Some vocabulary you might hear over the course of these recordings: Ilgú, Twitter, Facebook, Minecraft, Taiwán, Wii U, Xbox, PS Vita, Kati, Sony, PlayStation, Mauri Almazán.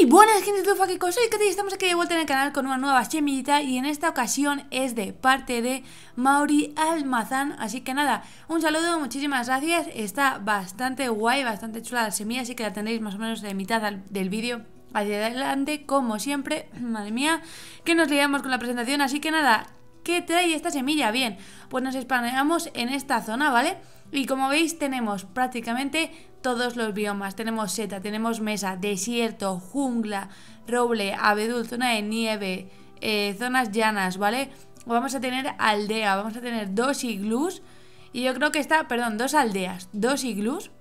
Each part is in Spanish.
Muy buenas gente de Tufakicos, soy Kati y estamos aquí de vuelta en el canal con una nueva semillita. Y en esta ocasión es de parte de Mauri Almazán. Así que nada, un saludo, muchísimas gracias. Está bastante guay, bastante chula la semilla, así que la tendréis más o menos de mitad del vídeo hacia adelante, como siempre. Madre mía, que nos liamos con la presentación. Así que nada, ¿qué trae esta semilla? Bien, pues nos espaneamos en esta zona, ¿vale? Y como veis tenemos prácticamente todos los biomas. Tenemos seta, tenemos mesa, desierto, jungla, roble, abedul, zona de nieve, zonas llanas, ¿vale? Vamos a tener aldea, vamos a tener dos iglús. Y yo creo que está, perdón, dos aldeas, dos iglús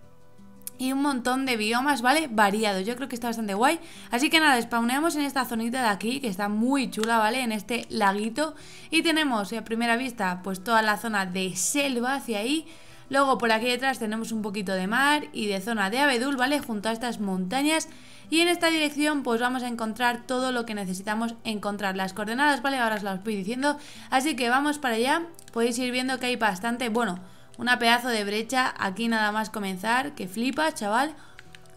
y un montón de biomas, ¿vale? Variados, yo creo que está bastante guay. Así que nada, spawneamos en esta zonita de aquí, que está muy chula, ¿vale? En este laguito. Y tenemos a primera vista pues toda la zona de selva hacia ahí. Luego por aquí detrás tenemos un poquito de mar y de zona de abedul, ¿vale? Junto a estas montañas. Y en esta dirección pues vamos a encontrar todo lo que necesitamos encontrar. Las coordenadas, ¿vale? Ahora os las voy diciendo. Así que vamos para allá. Podéis ir viendo que hay bastante, bueno, una pedazo de brecha. Aquí nada más comenzar, que flipa, chaval.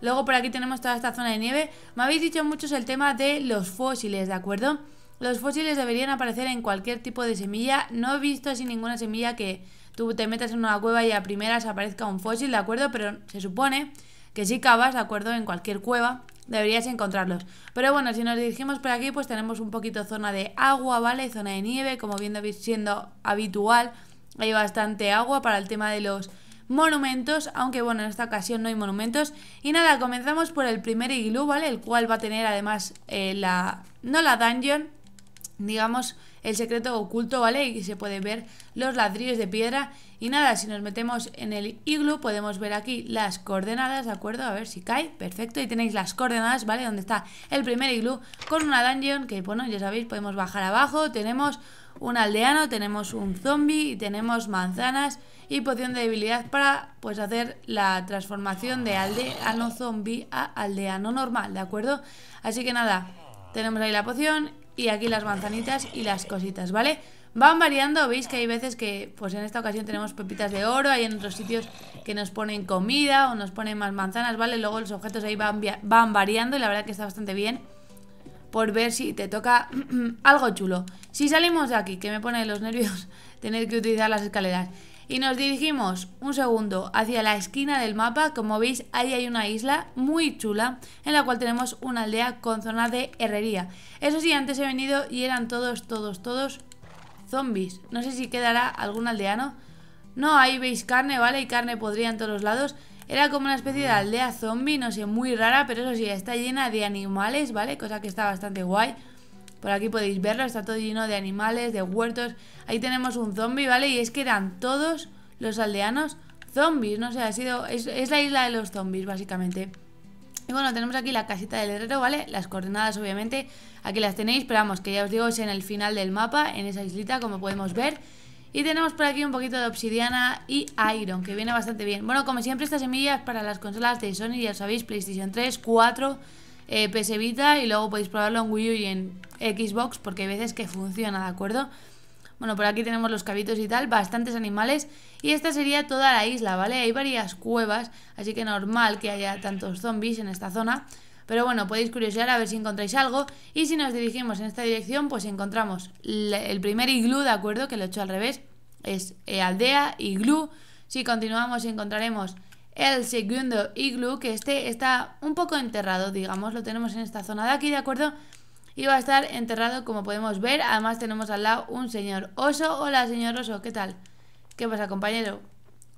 Luego por aquí tenemos toda esta zona de nieve. Me habéis dicho muchos el tema de los fósiles, ¿de acuerdo? Los fósiles deberían aparecer en cualquier tipo de semilla. No he visto así ninguna semilla que tú te metas en una cueva y a primeras aparezca un fósil, ¿de acuerdo? Pero se supone que si cavas, ¿de acuerdo? En cualquier cueva deberías encontrarlos. Pero bueno, si nos dirigimos por aquí, pues tenemos un poquito zona de agua, ¿vale? Zona de nieve, como viendo siendo habitual, hay bastante agua para el tema de los monumentos, aunque bueno, en esta ocasión no hay monumentos. Y nada, comenzamos por el primer iglú, ¿vale? El cual va a tener además la dungeon, digamos, el secreto oculto, ¿vale? Y se puede ver los ladrillos de piedra. Y nada, si nos metemos en el iglú podemos ver aquí las coordenadas, ¿de acuerdo? A ver si cae, perfecto, y tenéis las coordenadas, ¿vale? Donde está el primer iglú con una dungeon que, bueno, ya sabéis, podemos bajar abajo. Tenemos un aldeano, tenemos un zombie, tenemos manzanas y poción de debilidad para, pues, hacer la transformación de aldeano zombie a aldeano normal, ¿de acuerdo? Así que nada, tenemos ahí la poción. Y aquí las manzanitas y las cositas, ¿vale? Van variando, veis que hay veces que, pues en esta ocasión tenemos pepitas de oro. Hay en otros sitios que nos ponen comida o nos ponen más manzanas, ¿vale? Luego los objetos ahí van variando y la verdad que está bastante bien por ver si te toca algo chulo. Si salimos de aquí, que me pone los nervios tener que utilizar las escaleras, y nos dirigimos un segundo hacia la esquina del mapa, como veis ahí hay una isla muy chula en la cual tenemos una aldea con zona de herrería. Eso sí, antes he venido y eran todos zombies. No sé si quedará algún aldeano. No, ahí veis carne, ¿vale? Y carne podrida en todos los lados. Era como una especie de aldea zombie, no sé, muy rara, pero eso sí, está llena de animales, ¿vale? Cosa que está bastante guay. Por aquí podéis verlo, está todo lleno de animales, de huertos. Ahí tenemos un zombie, ¿vale? Y es que eran todos los aldeanos zombies, no sé, es la isla de los zombies, básicamente. Y bueno, tenemos aquí la casita del herrero, ¿vale? Las coordenadas, obviamente, aquí las tenéis, pero vamos, que ya os digo, es en el final del mapa, en esa islita, como podemos ver. Y tenemos por aquí un poquito de obsidiana y iron, que viene bastante bien. Bueno, como siempre, estas semillas para las consolas de Sony, ya sabéis, PlayStation 3, 4... PS Vita, y luego podéis probarlo en Wii U y en Xbox porque hay veces que funciona, ¿de acuerdo? Bueno, por aquí tenemos los cabitos y tal, bastantes animales, y esta sería toda la isla, ¿vale? Hay varias cuevas, así que normal que haya tantos zombies en esta zona, pero bueno, podéis curiosear a ver si encontráis algo. Y si nos dirigimos en esta dirección pues encontramos el primer iglú, ¿de acuerdo? Que lo he hecho al revés, es aldea, iglú. Si continuamos encontraremos el segundo iglú, que este está un poco enterrado, digamos, lo tenemos en esta zona de aquí, ¿de acuerdo? Y va a estar enterrado, como podemos ver. Además tenemos al lado un señor oso. Hola, señor oso, ¿qué tal? ¿Qué pasa, compañero?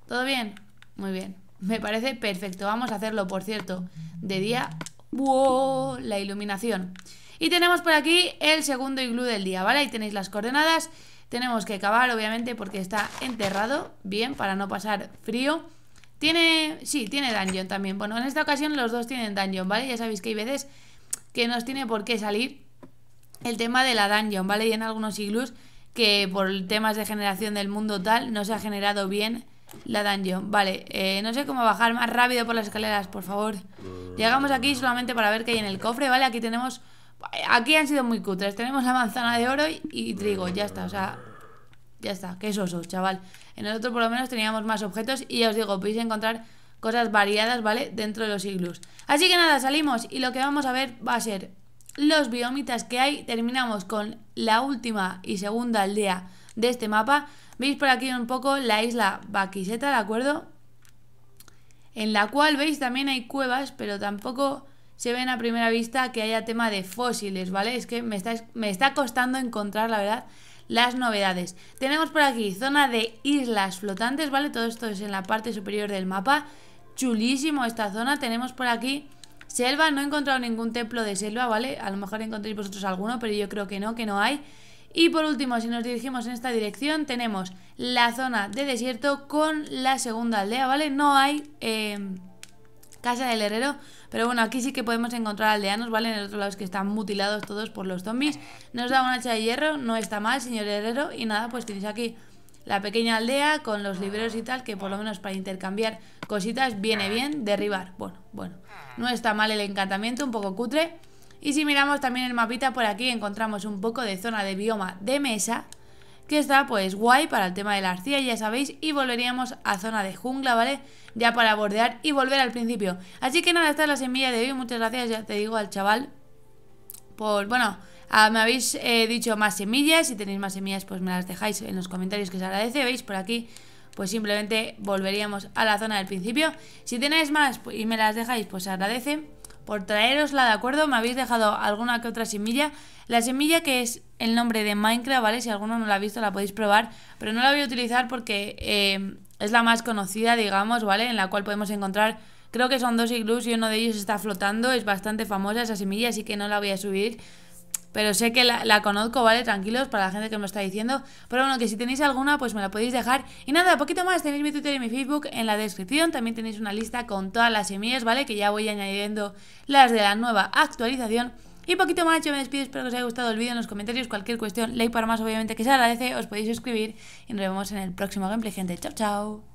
¿Todo bien? Muy bien, me parece perfecto. Vamos a hacerlo, por cierto, de día. ¡Wow! La iluminación. Y tenemos por aquí el segundo iglú del día, ¿vale? Ahí tenéis las coordenadas. Tenemos que cavar, obviamente, porque está enterrado. Bien, para no pasar frío. Tiene, sí, tiene dungeon también. Bueno, en esta ocasión los dos tienen dungeon, ¿vale? Ya sabéis que hay veces que nos tiene por qué salir el tema de la dungeon, ¿vale? Y en algunos iglús que por temas de generación del mundo tal no se ha generado bien la dungeon, ¿vale? No sé cómo bajar más rápido por las escaleras, por favor. Llegamos aquí solamente para ver qué hay en el cofre, ¿vale? Aquí tenemos... Aquí han sido muy cutres. Tenemos la manzana de oro y trigo, ya está, o sea... Ya está, que es oso, chaval. En el otro por lo menos teníamos más objetos. Y ya os digo, podéis encontrar cosas variadas, ¿vale? Dentro de los iglús. Así que nada, salimos y lo que vamos a ver va a ser los biomitas que hay. Terminamos con la última y segunda aldea de este mapa. Veis por aquí un poco la isla Baquiseta, ¿de acuerdo? En la cual, veis, también hay cuevas, pero tampoco se ven a primera vista que haya tema de fósiles, ¿vale? Es que me está costando encontrar, la verdad, las novedades. Tenemos por aquí zona de islas flotantes, ¿vale? Todo esto es en la parte superior del mapa. Chulísimo esta zona. Tenemos por aquí selva. No he encontrado ningún templo de selva, ¿vale? A lo mejor encontréis vosotros alguno, pero yo creo que no hay. Y por último, si nos dirigimos en esta dirección, tenemos la zona de desierto con la segunda aldea, ¿vale? No hay casa del herrero, pero bueno, aquí sí que podemos encontrar aldeanos, ¿vale? En el otro lado es que están mutilados todos por los zombies. Nos da un hacha de hierro, no está mal, señor herrero. Y nada, pues tenéis aquí la pequeña aldea con los libreros y tal, que por lo menos para intercambiar cositas viene bien. Derribar, bueno, no está mal el encantamiento, un poco cutre. Y si miramos también el mapita por aquí, encontramos un poco de zona de bioma de mesa, que está pues guay para el tema de la arcilla, ya sabéis. Y volveríamos a zona de jungla, ¿vale? Ya para bordear y volver al principio. Así que nada, esta es la semilla de hoy. Muchas gracias, ya te digo, al chaval por, bueno, me habéis dicho más semillas. Si tenéis más semillas, pues me las dejáis en los comentarios, que os agradece. ¿Veis? Por aquí pues simplemente volveríamos a la zona del principio. Si tenéis más y me las dejáis, pues se agradece por traerosla, ¿de acuerdo? Me habéis dejado alguna que otra semilla. La semilla que es el nombre de Minecraft, ¿vale? Si alguno no la ha visto, la podéis probar, pero no la voy a utilizar porque es la más conocida, digamos, ¿vale? En la cual podemos encontrar, creo que son 2 iglús y uno de ellos está flotando. Es bastante famosa esa semilla, así que no la voy a subir, pero sé que la conozco, ¿vale? Tranquilos, para la gente que me lo está diciendo. Pero bueno, que si tenéis alguna, pues me la podéis dejar. Y nada, poquito más. Tenéis mi Twitter y mi Facebook en la descripción. También tenéis una lista con todas las semillas, ¿vale? Que ya voy añadiendo las de la nueva actualización. Y poquito más, yo me despido. Espero que os haya gustado el vídeo. En los comentarios, cualquier cuestión, like para más, obviamente, que se agradece. Os podéis suscribir y nos vemos en el próximo gameplay, gente. Chao, chao.